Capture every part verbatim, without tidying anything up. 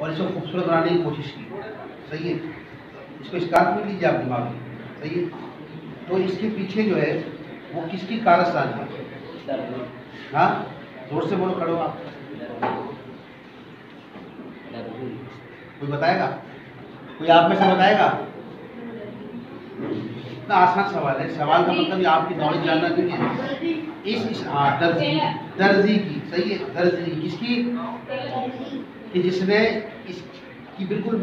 और इसको खूबसूरत बनाने की कोशिश की। सही है, इसको स्कार्फ में लीजिए आप दिमाग में। सही है, तो इसके पीछे जो है वो किसकी कारस्तानी है? हाँ, जोर से बोलो, खड़े हो आप। कोई बताएगा? कोई आप में से बताएगा? इतना आसान सवाल है। सवाल का मतलब आपकी नॉलेज जानना नहीं है। इस, इस हाँ दर्जी दर्जी की। सही है, दर्जी किसकी? कि जिसने इसकी बिल्कुल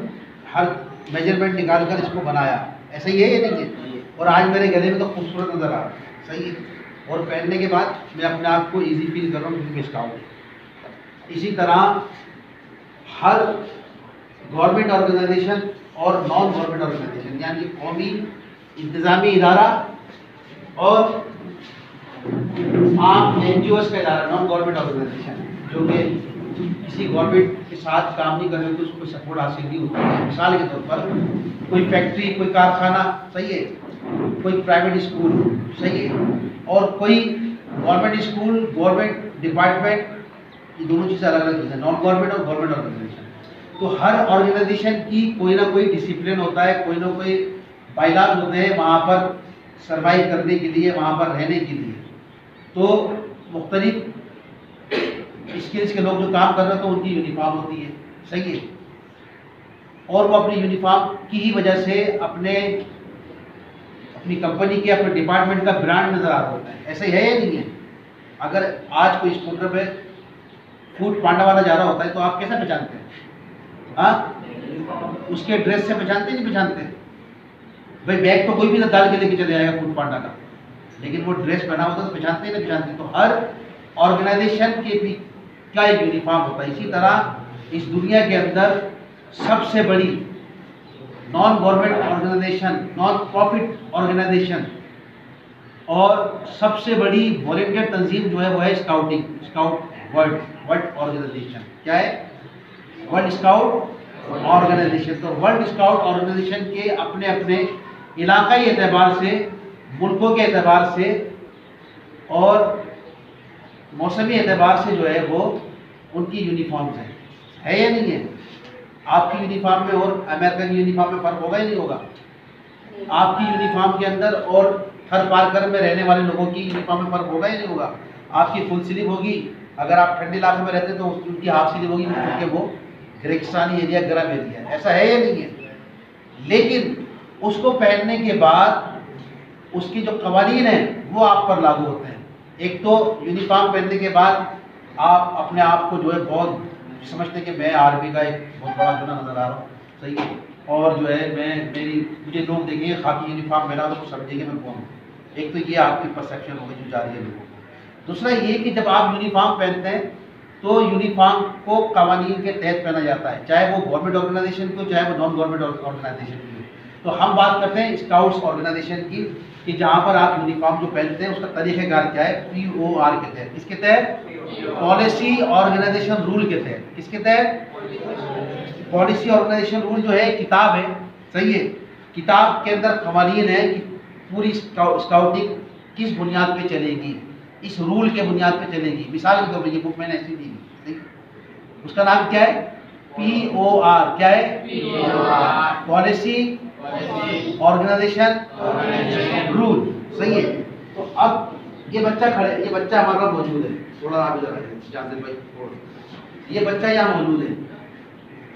हर मेजरमेंट निकाल कर इसको बनाया। ऐसा ही है या नहीं? और आज मेरे गले में तो खूबसूरत नज़र आ रहा है। सही है, और पहनने के बाद मैं अपने आप को ईजी फील कर रहा हूँ, क्योंकि इसका हूँ। इसी तरह हर गवर्नमेंट ऑर्गेनाइजेशन और नॉन गवर्नमेंट ऑर्गेनाइजेशन, यानी कौमी इंतजामी इदारा और आम एन जी ओज का इदारा, नॉन गवर्नमेंट ऑर्गेनाइजेशन जो कि किसी गवर्नमेंट के साथ काम नहीं करते तो उसको सपोर्ट हासिल नहीं होता है। मिसाल के तौर पर कोई फैक्ट्री, कोई कारखाना, सही है, कोई प्राइवेट स्कूल, सही है, और कोई गवर्नमेंट स्कूल, गवर्नमेंट डिपार्टमेंट, ये दोनों चीज़ें अलग अलग चीज़ें, नॉन गवर्नमेंट और गवर्नमेंट ऑर्गेनाइजेशन। तो हर ऑर्गेनाइजेशन की कोई ना कोई डिसिप्लिन होता है, कोई ना कोई बाइलाज होते हैं वहाँ पर सर्वाइव करने के लिए, वहाँ पर रहने के लिए। तो मुख्तलिफ स्किल्स के लोग जो काम कर रहे हैं तो उनकी यूनिफॉर्म होती है। सही है, और वो अपनी यूनिफॉर्म की ही वजह से अपने अपनी कंपनी के, अपने डिपार्टमेंट का ब्रांड नज़र आता होता है। ऐसा ही है या नहीं है? अगर आज कोई स्कूटर पर फूड पांडा वाला जा रहा होता है तो आप कैसे पहचानते हैं? हाँ, उसके ड्रेस से पहचानते नहीं पहचानते भाई। बैग तो कोई भी ना डाल के लेके चले जाएगा फूड पांडा का, लेकिन वो ड्रेस पहना होता तो पहचानते नहीं पहचानते। तो हर ऑर्गेनाइजेशन के भी क्या एक यूनिफॉर्म होता है। इसी तरह इस दुनिया के अंदर सबसे बड़ी non government organisation, non profit organisation और सबसे बड़ी वॉलंटियर तंजीम जो है वो है scouting, scout world world organisation. क्या है? World scout organisation. तो वर्ल्ड स्काउट ऑर्गेनाइजेशन के अपने अपने इलाकाई एतबार से, मुल्कों के एतबार से और मौसमी एतबार से जो है वो उनकी यूनिफॉर्म्स हैं। है या नहीं है? आपकी यूनिफॉर्म में और अमेरिकन यूनिफॉर्म में फ़र्क होगा ही नहीं होगा। आपकी यूनिफॉर्म के अंदर और थर पारकर में रहने वाले लोगों की यूनिफॉर्म में फ़र्क होगा ही नहीं होगा। आपकी फुल स्लीव होगी, अगर आप ठंडे इलाके में रहते तो उनकी हाफ स्लीव होगी, क्योंकि वो रेगिस्तानी एरिया, गर्म एरिया। ऐसा है या नहीं है? लेकिन उसको पहनने के बाद उसके जो कवानीन हैं वो आप पर लागू होते हैं। एक तो यूनिफॉर्म पहनने के बाद आप अपने आप को जो है बहुत समझते हैं कि मैं आर्मी का एक बहुत बड़ा गुना नज़र आ रहा हूँ। सही है, और जो है मैं मेरी मुझे लोग देखेंगे खाकी यूनिफॉर्म पहना तो समझेंगे मैं कौन हूँ। एक तो ये आपकी परसेप्शन होगी जो जारी है लोगों को। दूसरा ये कि जब आप यूनिफॉर्म पहनते हैं तो यूनिफॉर्म को कानून के तहत पहना जाता है, चाहे वो गवर्नमेंट ऑर्गेनाइजेशन की हो, चाहे वो नॉन गवर्नमेंट ऑर्गेनाइजेशन की हो। तो हम बात करते हैं स्काउट्स ऑर्गेनाइजेशन की, कि जहाँ पर आप यूनिफॉर्म जो पहनते हैं उसका तरीक़ेकार क्या है? पी ओ आर के तहत। इसके तहत पॉलिसी ऑर्गेनाइजेशन रूल के तहत। किसके तहत? पॉलिसी ऑर्गेनाइजेशन रूल जो है किताब है। सही है, किताब के अंदर कानून है कि पूरी स्काउटिंग किस बुनियाद पर चलेगी, इस रूल के बुनियाद पे चलेगी। मिसाल के तौर पर ये बुक मैंने ऐसी दी, ठीक, उसका नाम क्या है? P O R. क्या है? Policy organisation rule. सही है, तो अब ये बच्चा खड़े, ये बच्चा हमारा मौजूद है, थोड़ा आप इधर आइए जाकिर भाई। ये बच्चा यहाँ मौजूद है,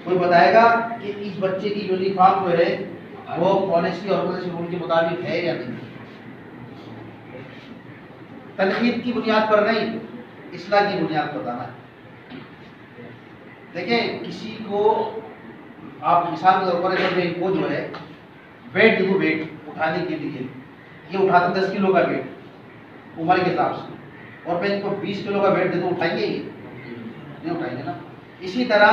कोई बताएगा कि इस बच्चे की यूनिफॉर्म जो है वो पॉलिसी ऑर्गेनाइजेशन रूल के मुताबिक है या नहीं? तनकीद की बुनियाद पर नहीं, इस्लाह की बुनियाद पर बताना है। देखें, किसी को आप मिसाल के तौर पर, वो जो है वेट देखो, वेट उठाने के लिए ये उठाते दस किलो का वेट उम्र के हिसाब से, और मैं इनको बीस किलो का वेट दे दूँ, उठाएंगे ये नहीं उठाएंगे ना। इसी तरह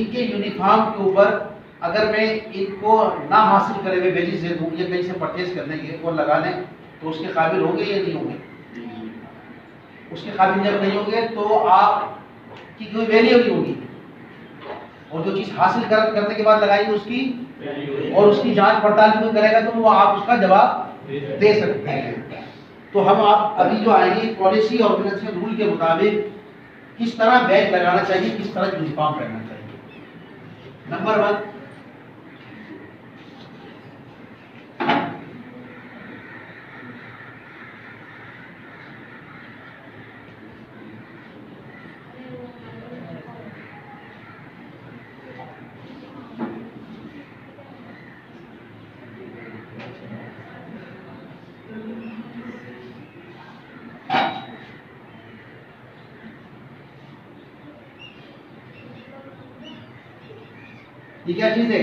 इनके यूनिफॉर्म के ऊपर अगर मैं इनको ना हासिल करे हुए वेजिस दे दूँ, ये कहीं से परचेज कर लेंगे और लगा लें, तो उसके काबिल होंगे या नहीं होंगे? उसके काबिल जब नहीं होंगे तो आप की कोई वैल्यू नहीं होगी, और जो चीज़ हासिल कर, करने के बाद लगाएंगे उसकी और उसकी जांच पड़ताल भी करेगा तो वो आप उसका जवाब दे सकते हैं। तो हम आप अभी जो आएंगे पॉलिसी ऑर्गेनाइजेशन रूल के मुताबिक किस तरह बैच लगाना चाहिए, किस तरह यूनिफॉर्म पहनना चाहिए। नंबर वन, ये क्या चीज है?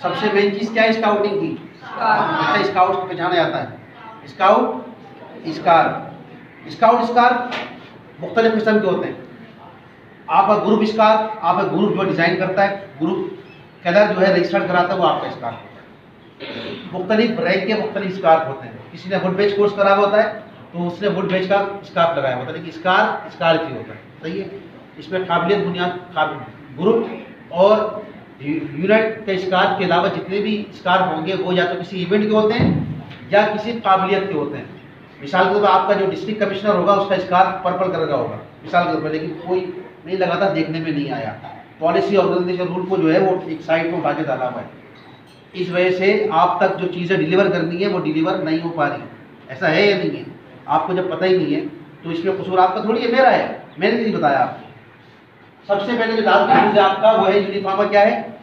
सबसे मेन चीज क्या है स्काउटिंग की? अच्छा, स्काउट को पहचाना जाता है। स्काउट स्कार, स्काउट स्कार मुख्तलिफ किस्म के होते हैं। आपका ग्रुप स्कार, आपका ग्रुप जो डिजाइन करता है, ग्रुप के अंदर जो है रजिस्टर्ड कराता है, वो आपका स्कार होता है। मुख्तलिफ रैंक के मुख्तलिफ स्कार होते हैं। किसी ने वुड बेच कोर्स करा होता है तो उसने वुड बेच का स्कार्फ लगाया होता है, लेकिन स्कार स्कार की होता है। सही है, इसमें काबिलियत बुनियाद ग्रुप और यूनिट के स्कार्फ के अलावा जितने भी स्कार्फ होंगे वो या तो किसी इवेंट के होते हैं या किसी काबिलियत के होते हैं। मिसाल के तौर पर आपका जो डिस्ट्रिक्ट कमिश्नर होगा उसका स्कार्फ पर्पल कलर का होगा मिसाल के तौर पर, लेकिन कोई नहीं लगा था, देखने में नहीं आया। पॉलिसी ऑर्गेनाइजेशन रूल को जो है वो एक साइड में उठा के डाला हुआ है। इस वजह से आप तक जो चीज़ें डिलीवर करनी है वो डिलीवर नहीं हो पा रही। ऐसा है या नहीं है? आपको जब पता ही नहीं है तो इसमें कसूर आपका थोड़ी है, मेरा है, मैंने नहीं बताया आपको। सबसे पहले जो लाजमी चीज है आपका वो है यूनिफॉर्म। क्या है?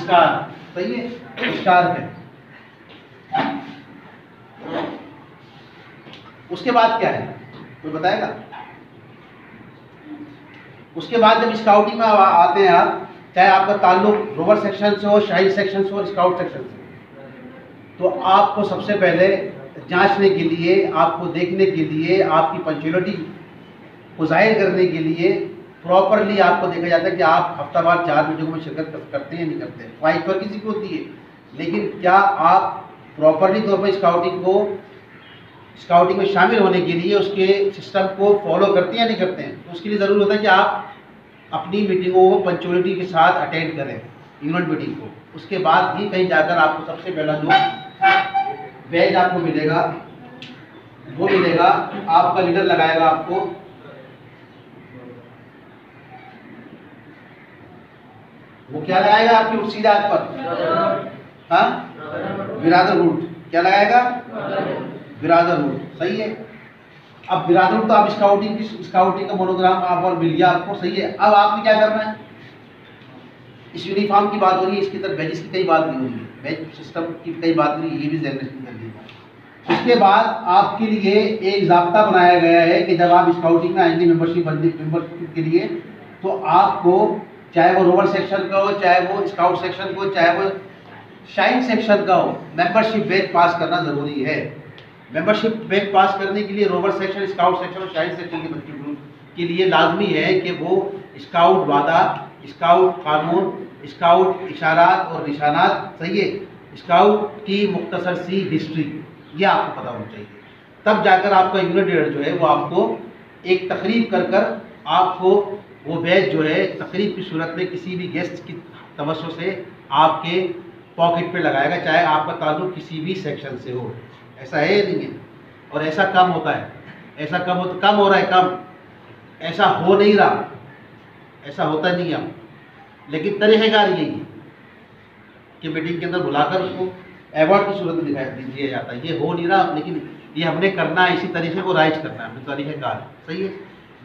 स्कार। सही है, स्कार है। उसके बाद क्या है कोई बताएगा? उसके बाद जब स्काउटिंग में आते हैं आप, चाहे आपका ताल्लुक रोवर सेक्शन से हो, शाही सेक्शन से हो, स्काउट सेक्शन से, तो आपको सबसे पहले जांचने के लिए, आपको देखने के लिए, आपकी पंचुअलिटी को जाहिर करने के लिए प्रॉपरली आपको देखा जाता है कि आप हफ्तावार चार मीटिंगों में शिरकत करते हैं नहीं करते हैं। ख्वाहिश पर किसी की होती है, लेकिन क्या आप प्रॉपरली तौर पर स्काउटिंग को स्काउटिंग में शामिल होने के लिए उसके सिस्टम को फॉलो करते हैं या नहीं करते हैं? तो उसके लिए ज़रूर होता है कि आप अपनी मीटिंगों को पंचुअलिटी के साथ अटेंड करें, यूनिट मीटिंग को। उसके बाद भी कहीं जाकर आपको सबसे पहला जो बैज आपको मिलेगा वो मिलेगा, आपका लीडर लगाएगा आपको वो क्या लगाएगा आपकी उसी दात पर बिरादर रूट। क्या लगाएगा? बिरादर रूट। सही है। अब बिरादर रूट तो आप स्काउटिंग की स्काउटिंग का मोनोग्राम आप और मिल गया आपको। सही है। अब आपने क्या करना है? इस यूनिफॉर्म की बात हो रही है, इसकी तरफ बैच की कई बात नहीं हुई है, बैच सिस्टम की कई बात नहीं, ये भी जनरेशन कर दी। उसके बाद आपके लिए एक ज़ाब्ता बनाया गया है कि जब आप स्काउटिंग में आएंगे मेम्बरशिप मेम्बरशिप के लिए, तो आपको चाहे वो रोवर सेक्शन का हो, चाहे वो स्काउट सेक्शन का हो, चाहे वो शाइन सेक्शन का हो, मेंबरशिप बैच पास करना ज़रूरी है। मेंबरशिप बैच पास करने के लिए रोवर सेक्शन, स्काउट सेक्शन और शाइन सेक्शन के बच्चों के लिए लाजमी है कि वो स्काउट वादा, स्काउट कानून, स्काउट इशारात और निशानात, सही है, स्काउट की मुख्तसर सी हिस्ट्री ये आपको पता होना चाहिए। तब जाकर आपका यूनिट जो है वो आपको एक तकरीब कर कर आपको वो बैच जो है तकरीब की सूरत में किसी भी गेस्ट की तवज्जो से आपके पॉकेट पे लगाएगा, चाहे आपका ताल्लुक किसी भी सेक्शन से हो। ऐसा है नहीं है? और ऐसा कम होता है, ऐसा कम हो कम हो रहा है कम ऐसा हो नहीं रहा, ऐसा होता नहीं है। लेकिन तरीक़ेकार यही है कि मीटिंग के अंदर बुलाकर उसको अवार्ड की सूरत में दिया जाता है। ये हो नहीं रहा, लेकिन ये हमने करना है, इसी तरीके को राइज करना है, हमने तरीक़ेकार। सही है।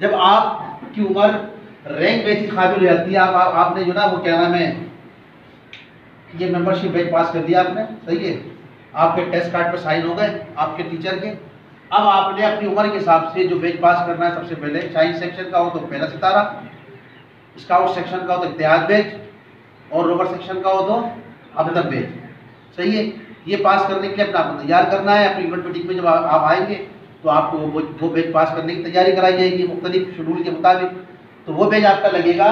जब आपकी उम्र रैंक बैच काबिल हो जाती है, आप, आप आपने जो ना वो क्या नाम है ये मेंबरशिप बैच पास कर दिया आपने। सही है। आपके टेस्ट कार्ड पर साइन हो गए आपके टीचर के। अब आपने अपनी उम्र के हिसाब से जो बैच पास करना है, सबसे पहले साइंस सेक्शन का हो तो पहला सितारा, स्काउट सेक्शन का हो तो इत्तेहाद बैच, और रोवर सेक्शन का हो तो अबदब बैच। सही है। ये पास करने के लिए अपना आपको तैयार करना है। अपनी यूनिट मीटिंग में जब आप आएंगे तो आपको वो वो बैच पास करने की तैयारी कराई जाएगी मुख्तलिफ शेड्यूल के मुताबिक। तो वो बैच आपका लगेगा,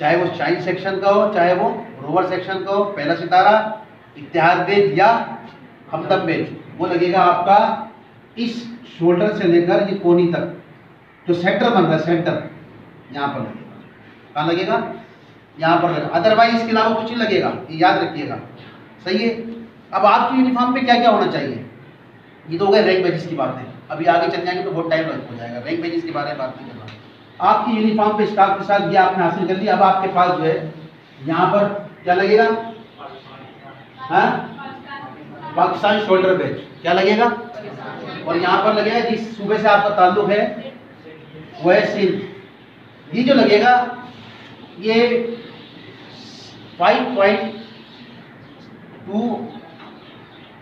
चाहे वो शाइन सेक्शन का हो, चाहे वो रोवर सेक्शन का हो, पहला सितारा, इत्तेहाद बैच या हमदम बैच, वो लगेगा आपका इस शोल्डर से लेकर ये कोनी तक जो सेंटर बन रहा है, सेंटर यहाँ पर लगेगा। कहाँ लगेगा? यहाँ पर लगेगा। अदरवाइज इसके अलावा कुछ नहीं लगेगा, ये याद रखिएगा। सही है। अब आपकी यूनिफॉर्म पे क्या क्या होना चाहिए? ये तो हो गया रैंक बैचेस की बातें। अभी आगे चल जाएंगे तो बहुत टाइम लग हो जाएगा। रैंक बैचेस के बारे में बात नहीं कर रहा। आपकी यूनिफॉर्म पे स्टाफ के साथ ये आपने हासिल कर लिया। अब आपके पास जो है यहाँ पर क्या लगेगा, पाकिस्तान शोल्डर बैच क्या लगेगा, और यहाँ पर लगेगा जिस सूबे से आपका ताल्लुक है वह है सिंध। ये जो लगेगा ये पाँच पॉइंट दो,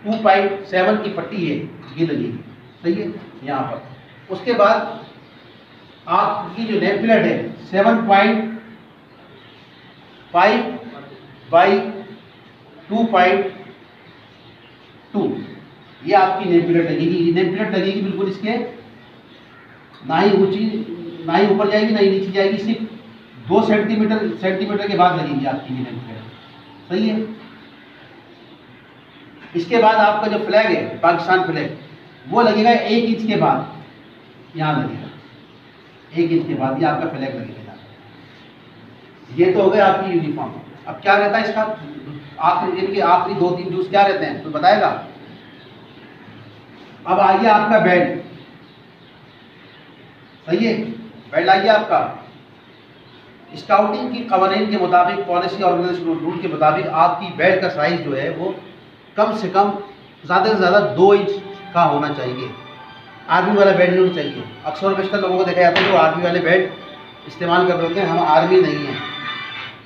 दो पॉइंट सात की पट्टी है, ये लगेगी, सही है। यहाँ पर उसके बाद आपकी जो नेम प्लेट है seven point five by two point two ये आपकी नेम प्लेट लगेगी। नेम प्लेट लगेगी बिल्कुल इसके, ना ही ऊंची ना ही ऊपर जाएगी ना ही नीचे जाएगी, सिर्फ दो सेंटीमीटर सेंटीमीटर के बाद लगेगी आपकी ये नेम प्लेट, सही है। इसके बाद आपका जो फ्लैग है पाकिस्तान फ्लैग वो लगेगा एक इंच के बाद, यहाँ लगेगा एक इंच के बाद ये आपका फ्लैग लगेगा। ये तो हो गया आपकी यूनिफॉर्म। अब क्या रहता है इसका आखिरी दिन के आखिरी दो तीन ड्यूज क्या रहते हैं तो बताएगा। अब आइए आपका बैड, सही है, बैड आइए आपका। स्काउटिंग की कवानीन के मुताबिक, पॉलिसी ऑर्गेनाइजेशन रूल के मुताबिक आपकी बैड का साइज जो है वो कम से कम ज़्यादा से ज़्यादा दो इंच का होना चाहिए। आर्मी वाला बेड नहीं चाहिए। अक्सर बेशतर लोगों को देखा जाता है जो आर्मी वाले बेड इस्तेमाल कर रहे हैं। हम आर्मी नहीं हैं,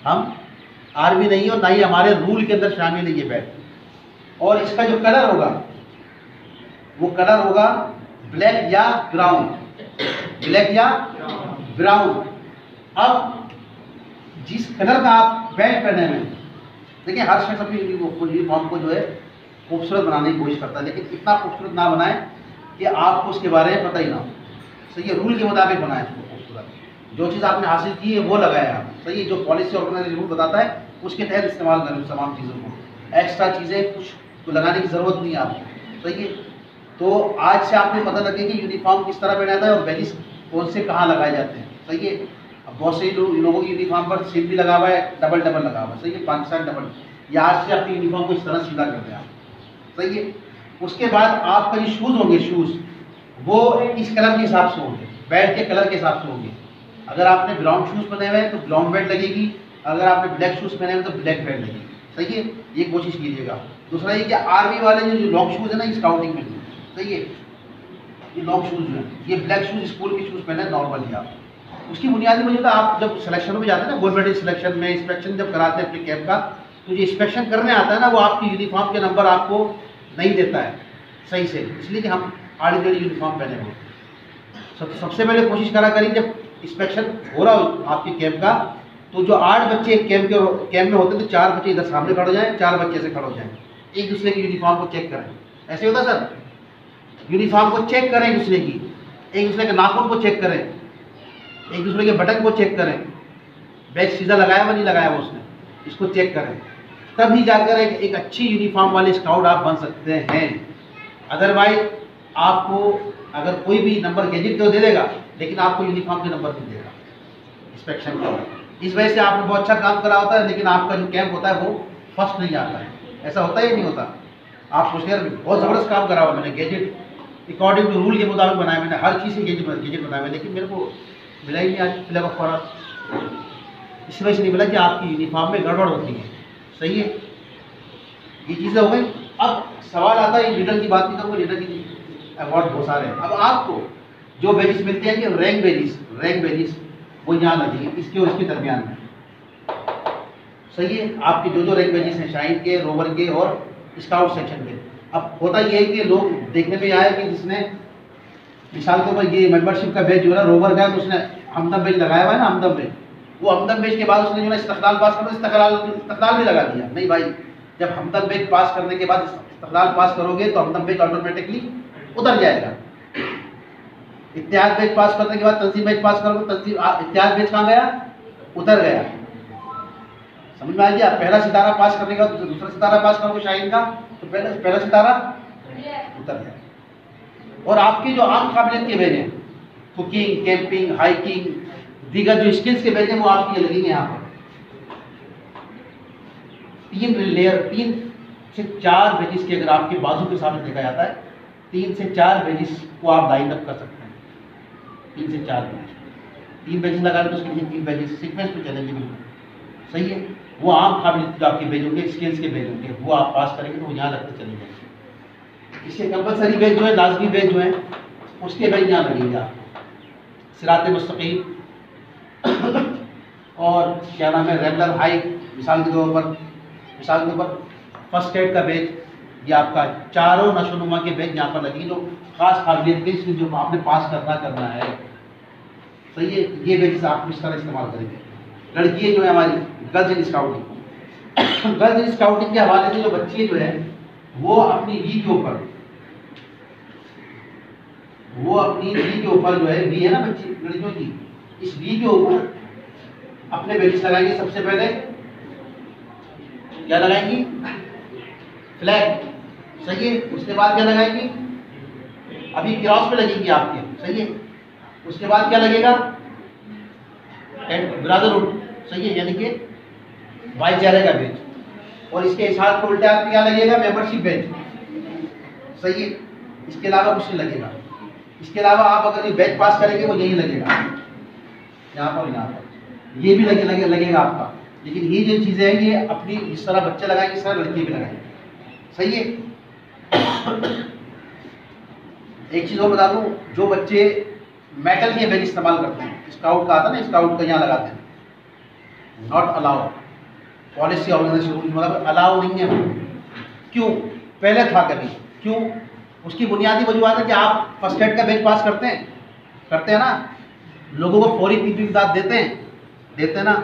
हम आर्मी नहीं हैं और ना ही हमारे रूल के अंदर शामिल है ये बेड। और इसका जो कलर होगा वो कलर होगा ब्लैक या ब्राउन, ब्लैक या ब्राउन। अब जिस कलर का आप बेड पहने हुए, देखिए हर शख्स अपनी यूनिफॉर्म को जो है खूबसूरत बनाने की कोशिश करता है, लेकिन इतना खूबसूरत ना बनाए कि आपको उसके बारे में पता ही ना हो, सही है। रूल के मुताबिक बनाए इसको खूबसूरत, जो चीज़ आपने हासिल की है वो लगाया आप, सही है। जो पॉलिसी ऑर्गेनाइजेशन रूल बताता है उसके तहत इस्तेमाल करें तमाम चीज़ों को, एक्स्ट्रा चीज़ें कुछ तो लगाने की ज़रूरत नहीं है आपको, सही है। तो आज से आपने पता लगे कि यूनिफॉर्म किस तरह पहनाता है और बैलिस कौन से कहाँ लगाए जाते हैं, सही है। अब बहुत से लोग लोगों की यूनिफॉर्म पर सिल भी लगा हुआ है, डबल डबल लगा हुआ है, सही है, पाकिस्तान डबल। या आज से अपनी यूनिफॉर्म को इस तरह सीधा कर दें आप, सही है। उसके बाद आपका जो शूज़ होंगे, शूज़ वो इस कलर के हिसाब से होंगे, बेल्ट के कलर के हिसाब से होंगे। अगर आपने ब्राउन शूज़ पहने हुए हैं तो ब्राउन बेल्ट लगेगी, अगर आपने ब्लैक शूज़ पहने हुए तो ब्लैक बेल्ट लगेगी, सही है। ये कोशिश कीजिएगा। दूसरा ये कि आर्मी वाले जो लॉन्ग शूज़ है ना स्काउटिंग में, सही है, ये लॉन्ग शूज़ जो है ये ब्लैक शूज़ स्कूल के शूज़ पहने नॉर्मल ही आप। उसकी बुनियादी वजह आप जब सिलेक्शन में जाते हैं ना, गवर्नमेंट सिलेक्शन में इंस्पेक्शन जब कराते हैं अपने कैंप का, तो जो इंस्पेक्शन करने आता है ना वो आपकी यूनिफॉर्म के नंबर आपको नहीं देता है सही से, इसलिए कि हम आड़ी टेढ़ी यूनिफॉर्म पहने हुए। सब सबसे पहले कोशिश करा करें जब इंस्पेक्शन हो रहा हो आपके कैंप का, तो जो आठ बच्चे कैंप के कैंप में होते हैं तो चार बच्चे इधर सामने खड़े हो जाएं, चार बच्चे से खड़े हो जाएं, एक दूसरे की यूनिफॉर्म को चेक करें। ऐसे होता सर, यूनिफॉर्म को चेक करें एक दूसरे की, एक दूसरे के नाखून को चेक करें, एक दूसरे के बटन को चेक करें, बैग सीधा लगाया हुआ नहीं लगाया हुआ उसने, इसको चेक करें, तभी जाकर एक, एक अच्छी यूनिफॉर्म वाले स्काउट आप बन सकते हैं। अदरवाइज आपको अगर कोई भी नंबर गैजेट तो दे देगा लेकिन आपको यूनिफॉर्म के नंबर नहीं देगा इंस्पेक्शन का। इस वजह से आपने बहुत अच्छा काम करा होता है लेकिन आपका जो कैंप होता है वो फर्स्ट नहीं आता है। ऐसा होता ही नहीं होता। आप सोचते हैं बहुत ज़बरदस्त काम करा हुआ मैंने, गैजेट अकॉर्डिंग टू रूल के मुताबिक बनाया, मैंने हर चीज़ से गैजेट गैजेट बनाया है लेकिन मेरे को मिला ही नहीं आज फ्लैग ऑफ फॉरन। इस वजह से नहीं मिला कि आपकी यूनिफॉर्म में गड़बड़ होती है, सही है। ये चीज़ें हो गई। अब सवाल आता है लीडर की बात की, तो वो लीडर की अवार्ड बहुत सारे हैं। अब आपको जो बैजेस मिलते हैं कि रैंक बैजेस, रैंक बैजेस वो यहाँ लगेंगे इसके और इसके दरमियान में, सही है। आपके जो जो रैंक बैजेस हैं शाइन के, रोवर के और स्काउट सेक्शन के। अब होता यह है कि लोग देखने में आए कि जिसने मिसाल के ऊपर ये मेम्बरशिप का बैच जो है रोवर का है तो उसने हमदम बैच लगाया हुआ है ना, हमदम बैच, वो हमदम बैच के बाद उसने जो है इस्तकलाल पास करो, इस्तकलाल इस्तकलाल भी लगा दिया। नहीं भाई, जब हमदम बैच पास करने के बाद इस्तकलाल पास करोगे तो हमदम बैच ऑटोमेटिकली उतर जाएगा। इत्तेहाद बैच पास करने के बाद तंजीम बैच पास करोगे, तंजीम इत्तेहाद बैच कहाँ गया, उतर गया। समझ में आ गया। पहला सितारा पास करने के बाद दूसरा सितारा पास करोगे शाहीन का, तो पहला पहला सितारा उतर गया। और आपकी जो आम काबिलियत के बैच हैं, कुकिंग, कैंपिंग, हाइकिंग, दीगर जो स्किल्स के बैच हैं वो आपकी लगेंगे। यहाँ पर तीन लेयर, तीन से चार बैजेस के अगर आपके बाजू के सामने देखा जाता है, तीन से चार बैजेस को आप लाइन अप कर सकते हैं, तीन से चार बैजेस। तीन बैजेस लगा रहे तो उसके नीचे तीन बैजेस सीक्वेंस पे चलेंगे, बिल्कुल सही है। वो आप काबिल आपके बैज होंगे, स्किल्स के बैज होंगे, वो आप पास करेंगे तो वो यहाँ लगते चले जाएंगे। इसलिए कंपलसरी बैज जो है, लाजमी बैज जो है, उसके बैज यहाँ लगेंगे आपको। सिरात मुस्तकीम और क्या नाम है, रेगुलर हाई, मिसाल के तौर पर मिसाल के तौर पर फर्स्ट एड का बैज, ये आपका चारों नशोनुमा के बैज यहाँ पर लगेंगे, जो खास काबिलियत के जो आपने पास करना करना है, सही है। ये बैजेस आप इस तरह इस्तेमाल करेंगे। लड़कियाँ जो है हमारी girls in scouting girls in scouting के हवाले से जो बच्चे जो है वो अपनी वी के ऊपर वो अपनी वी के ऊपर जो है वी है ना बच्ची लड़कियों की, इस वी के ऊपर अपने बैजेस लगाएंगे। सबसे पहले क्या लगाएंगी? फ्लैग, सही है। उसके बाद क्या लगाएंगी? अभी क्रॉस पे लगेंगी आपके, सही है। उसके बाद क्या लगेगा? ब्रदरहुड, सही है, यानी कि भाईचारे का बेंच। और इसके साथ को उल्टा आप क्या लगेगा? मेंबरशिप बेंच, सही है। इसके अलावा कुछ नहीं लगेगा। इसके अलावा आप अगर ये बैच पास करेंगे वो यही लगेगा, यहाँ पर यहाँ पर ये भी लगे, लगे लगेगा आपका। लेकिन ये जो चीज़ें हैं ये अपनी इस तरह बच्चे लगाएंगे, इस तरह लड़के भी लगाएंगे, सही है। एक चीज़ और बता दूँ, जो बच्चे मेटल के बैज इस्तेमाल करते हैं, स्काउट का आता है ना, स्काउट का यहाँ लगाते हैं, नॉट अलाउ, पॉलिसी ऑर्गेनाइजेशन मतलब अलाउ नहीं है। क्यों? पहले था कभी, क्यों? उसकी बुनियादी वजूहत है कि आप फर्स्ट एड का बैच पास करते हैं करते हैं ना, लोगों को फौरी पीटी इमदाद देते हैं देते हैं ना।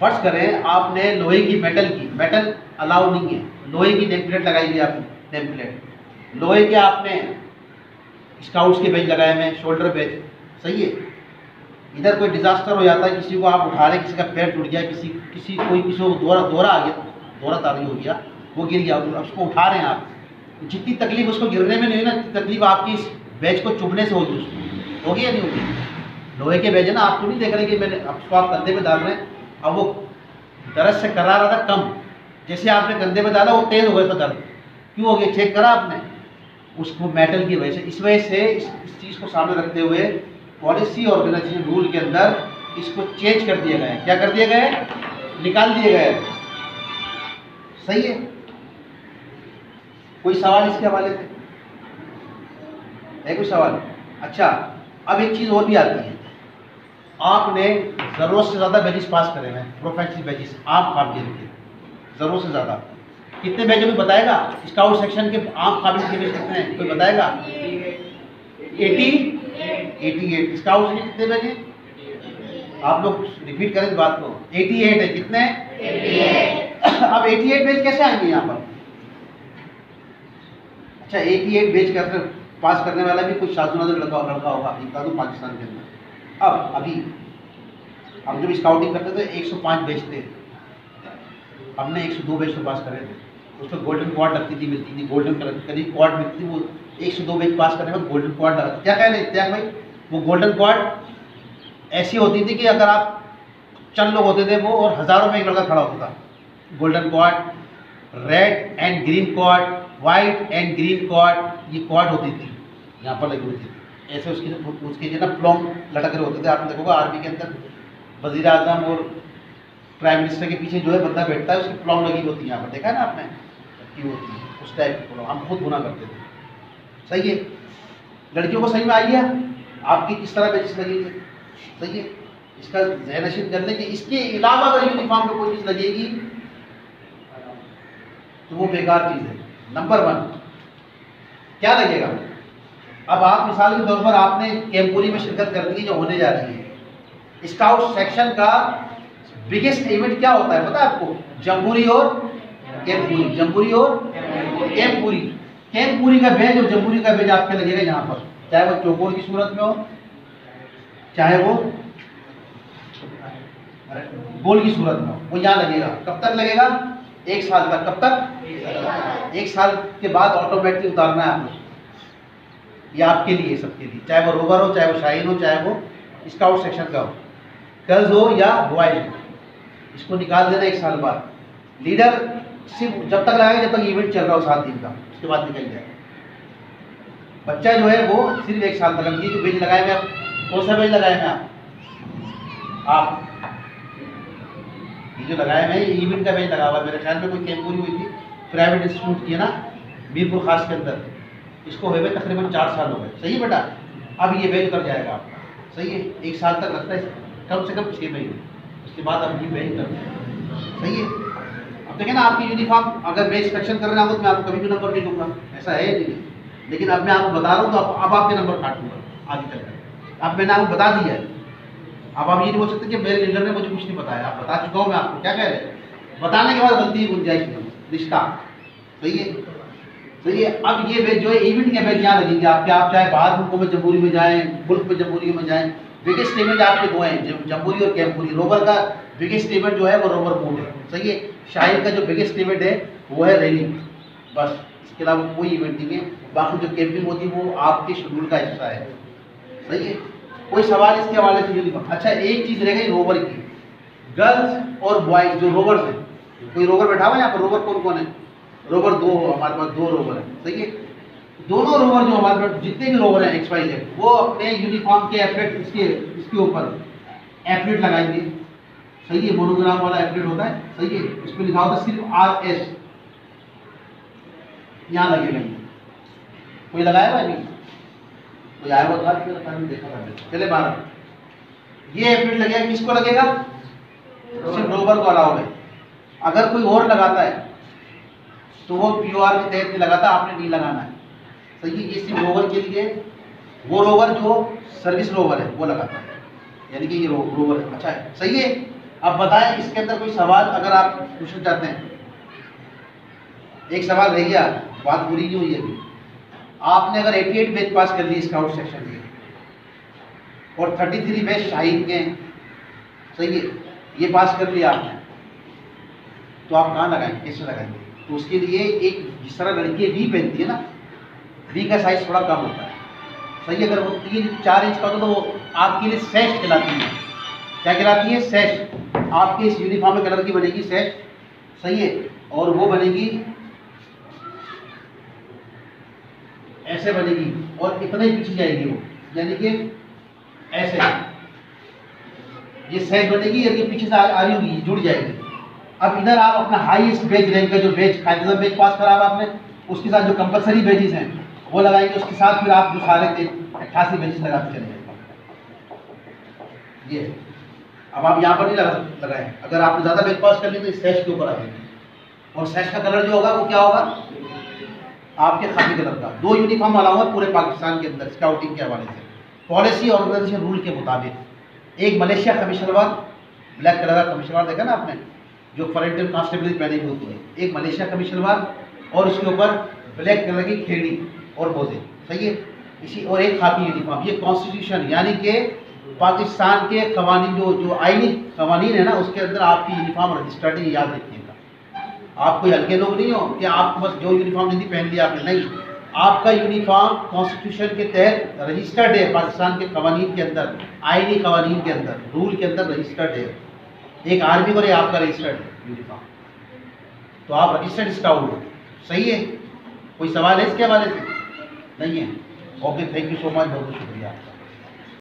फर्ज करें आपने लोहे की मेटल की मेटल अलाउ नहीं है, लोहे की नेम प्लेट लगाई है आपने, नेम प्लेट लोहे के आपने स्काउट्स के बैच लगाए हैं, शोल्डर बैच, सही है। इधर कोई डिजास्टर हो जाता है, किसी को आप उठा रहे, किसी का पैर टूट गया, किसी किसी कोई किसी को दौरा दौरा आ गया दौरा तारी हो गया, वो गिर गया, उसको उठा रहे हैं आप। जितनी तकलीफ उसको गिरने में नहीं ना, जितनी तकलीफ आपकी इस बैच को चुभने से होगी, उसको होगी या नहीं होगी? लोहे के बैच है ना, आपको नहीं देख रहे कि मैंने उसको आप कंधे में डाल रहे हैं, अब वो दर्द से करा रहा था कम, जैसे आपने कंधे में डाला वो तेज़ हो गया था दर्द, क्यों हो गया? चेक करा आपने उसको मेटल की वजह से। इस वजह से इस, इस चीज़ को सामने रखते हुए पॉलिसी ऑर्गेनाइजेशन रूल के अंदर इसको चेंज कर दिया गया है। क्या कर दिया गया है? निकाल दिया गया है, सही है। कोई सवाल इसके हवाले से है? कोई सवाल? अच्छा, अब एक चीज़ और भी आती है, आपने ज़रूरत से ज़्यादा बैजेस पास करे हैं, प्रोफेशनल बैजेस आप काबिल के ज़रूरत से ज़्यादा। कितने बैजेस में बताएगा? स्काउट सेक्शन के आप काबिल के बैजेस कितने हैं कोई बताएगा? अस्सी अट्ठासी स्काउट के कितने बैजेस? आप लोग रिपीट करें इस बात को, अट्ठासी है, कितने? अट्ठासी। अब अट्ठासी बैज कैसे आएंगे यहाँ पर? अच्छा, अट्ठासी बैज करके पास करने वाला भी कुछ शासनादर लड़का लड़का होगा हिंदुस्तान और पाकिस्तान के अंदर। अब अभी हम जब स्काउटिंग करते थे एक सौ पाँच बैज थे, हमने एक सौ दो बैच तो पास करे थे, उसमें गोल्डन क्वाड लगती थी, मिलती थी, गोल्डन कलर करीब क्वाड मिलती थी। वो एक सौ दो बैच पास करने में गोल्डन क्वाड लगा, क्या कह रहे इत्याग भाई? वो गोल्डन क्वाड ऐसी होती थी कि अगर आप चंद लोग होते थे वो और हज़ारों में एक लड़का खड़ा होता था। Golden quad, red and green quad, white and green quad, ये क्वाड होती थी यहाँ पर लगी हुई थी, ऐसे उसके उसके जो ना प्लॉन्ग लटक रहे होते थे। आपने देखोगा आर्मी के अंदर वजीर आजम और प्राइम मिनिस्टर के पीछे जो है बंदा बैठता है, उसकी प्लॉम लगी होती है यहाँ पर, देखा है ना आपने की होती है, उस टाइप की प्लॉम हम खुद गुना करते थे, सही है। लड़कियों को सही में आइए आपकी किस तरह बैजेस लगेंगे, सही है। इसका जहनशीन कर लें कि इसके अलावा अगर यूनिफॉर्म में कोई चीज़ लगेगी तो वो बेकार चीज़ है। नंबर वन क्या लगेगा? अब आप मिसाल के तौर पर आपने कैंपोरी में शिरकत कर दी जो होने जा रही है। स्काउट सेक्शन का बिगेस्ट इवेंट क्या होता है पता है आपको? जम्बूरी और कैंपूरी, जम्बूरी और कैंपूरी, कैंपूरी का बैज और जम्बूरी का बैज आपके लगेगा यहाँ पर, चाहे वो चौकोर की सूरत में हो, चाहे वो गोल की सूरत में हो, वो यहाँ लगेगा। कब तक लगेगा? एक साल तक। कब तक? एक साल के बाद ऑटोमेटिक उतारना है आपको, ये आपके लिए सबके लिए, चाहे वो रोवर हो, चाहे वो शाहीन हो, चाहे वो स्काउट सेक्शन का हो, गर्ल्स हो या बॉयज हो, इसको निकाल देना एक साल बाद। लीडर सिर्फ जब तक लगाएगा जब तक इवेंट चल रहा हो सात दिन का, उसके बाद निकल जाएगा। बच्चा जो है वो सिर्फ एक साल तक। ये जो बैज लगाए हैं आप, कौन सा बैज लगाए हैं आप? आप ये जो लगाया मैं ईविन का बैच लगा हुआ है, मेरे ख्याल में कोई कैंपूरी हुई थी प्राइवेट इंस्टीट्यूट की है ना मीरपुर खास के अंदर, इसको हुए तकरीबन चार साल हो गए। सही बेटा, अब ये बैच कर जाएगा आपका, सही है, एक साल तक लगता है कम से कम छः महीने, उसके बाद आप ये बैच कर, सही है। अब देखिए ना आपकी यूनिफॉर्म, अगर मैं इंस्पेक्शन कर रहा हूँ तो मैं आपको कभी भी नंबर नहीं दूँगा, ऐसा है नहीं, लेकिन अब मैं आपको बता रहा हूँ तो अब आप आपके नंबर काटूंगा आगे चलकर, अब मैंने आपको बता दिया है। अब आप ये नहीं बोल सकते कि मेरे लीडर ने मुझे कुछ नहीं बताया, आप बता चुका हूँ मैं आपको, क्या कह रहे हैं, बताने के बाद गलती की गुंजाइश नहीं, रिश्ता सही है, सही है। अब ये बैच जो है इवेंट के बैच यहाँ लगेंगे आपके, आप चाहे बाहर मुल्कों में जम्हूरी में जाएँ, मुल्क में जम्हूरी में जाएँ, बिगेस्ट इवेंट आपके दो हैं जम्हूरी और कैम्पूरी। रोबर का बिगेस्ट इवेंट जो है वो रोबर बोर्ड है, सही है, शाहिर का जो बिगेस्ट इवेंट है वो है रैली, बस इसके अलावा कोई इवेंट नहीं है, बाकी जो कैंपिंग होती है वो आपके शेड्यूल का हिस्सा है, सही है। कोई सवाल इसके हवाले से नहीं। अच्छा एक चीज़ रह गई रोवर की, गर्ल्स और बॉयज़ जो रोवर्स हैं, कोई रोवर बैठा हुआ है यहाँ पर? रोवर कौन कौन है? रोवर दो हमारे पास, दो रोवर है, सही है। दोनों रोवर जो हमारे पास जितने भी रोवर हैं एक्स वाई जेड, वो अपने यूनिफॉर्म के एफलेट इसके इसके ऊपर एफलेट लगाएंगे, सही है, मोनोग्राम वाला एफलेट होता है, सही है, उस पर लिखा होता है सिर्फ आर एस, यहाँ लगे नहीं। कोई लगाया हुआ नहीं, कोई आया हुआ था देखा था पहले बारह, ये एफिड लगेगा, किसको लगेगा? सिर्फ रोबर को अलाउड है। अगर कोई और लगाता है तो वो पी ओ आर के तहत नहीं लगाता, आपने नहीं लगाना है, सही है। ये सिर्फ रोबर के लिए, वो रोबर जो सर्विस रोबर है वो लगाता है, यानी कि ये रो, रोबर है, अच्छा है, सही है। अब बताएं इसके अंदर कोई सवाल अगर आप पूछना चाहते हैं। एक सवाल रह गया, बात पूरी नहीं हुई है अभी। आपने अगर अठासी बैच पास कर ली स्काउट सेक्शन में और तैंतीस बैच शाहीन के, सही है, ये पास कर लिया आपने, तो आप कहाँ लगाएंगे, कैसे लगाएंगे? तो उसके लिए एक, जिस तरह लड़की वी पहनती है ना, वी का साइज थोड़ा कम होता है, सही है, अगर वो तीन चार इंच का होता तो वो आपके लिए सेट कहलाती है। क्या कहलाती है? सेट। आपके इस यूनिफॉर्म कलर की बनेगी सेट, सही है, और वो बनेगी ऐसे बनेगी और इतना ही पीछे जाएगी वो, यानी कि ऐसे ये साइड बनेगी, यानी पीछे से आ रही होगी, जुड़ जाएगी। अब इधर आप अपना हाईएस्ट बैच रैंक का जो बैच खालिद बैच पास करा आपने, उसके साथ जो कंपलसरी बैचेस हैं वो लगाएंगे, उसके साथ फिर आप जो सारे के अट्ठासी बैचेस लगाते चले जाएंगे। ये अब आप यहाँ पर नहीं लगा लगाए, अगर आपने ज़्यादा बैच पास कर ली तो इस सैश के ऊपर आ जाएंगे, और सैश का कलर जो होगा वो क्या होगा? आपके खाकी कलर का। दो यूनिफॉर्म वाला हुआ पूरे पाकिस्तान के अंदर स्काउटिंग के हवाले से पॉलिसी ऑर्गेनाइजेशन रूल के मुताबिक। एक मलेशिया कमिश्नरवार ब्लैक कलर का कमिश्नरवार देखा ना आपने, जो फॉरेंटियर कांस्टेबल पहनी होती है, एक मलेशिया कमिश्नरवार और उसके ऊपर ब्लैक कलर की खेड़ी और बोझे, सही है, इसी और एक खाकी यूनिफॉर्म। ये कॉन्स्टिट्यूशन यानी कि पाकिस्तान के कवानीन जो जो आइनी कवानीन है ना, उसके अंदर आपकी यूनिफॉर्म रजिस्टर्ड है, याद रखिए। आप कोई हल्के लोग नहीं हो कि आप बस जो यूनिफॉर्म नहीं पहन लिया आपने, नहीं, आपका यूनिफॉर्म कॉन्स्टिट्यूशन के तहत रजिस्टर्ड है, पाकिस्तान के कवानीन के अंदर, आइनी कवानीन के अंदर, रूल के अंदर रजिस्टर्ड है। एक आर्मी और आपका रजिस्टर्ड है यूनिफॉर्म, तो आप रजिस्टर्ड स्काउट हो, सही है। कोई सवाल है इसके हवाले से? नहीं है, okay, thank you so much, बहुत बहुत शुक्रिया।